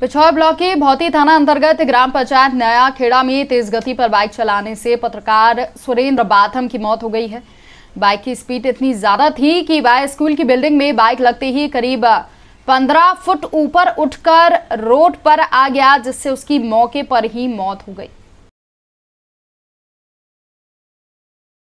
Pichhore block के भौती थाना अंतर्गत ग्राम पंचायत नया खेड़ा में तेज गति पर बाइक चलाने से पत्रकार सुरेंद्र बाथम की मौत हो गई है। बाइक की स्पीड इतनी ज्यादा थी कि वह स्कूल की बिल्डिंग में बाइक लगते ही करीब 15 फुट ऊपर उठकर रोड पर आ गया, जिससे उसकी मौके पर ही मौत हो गई।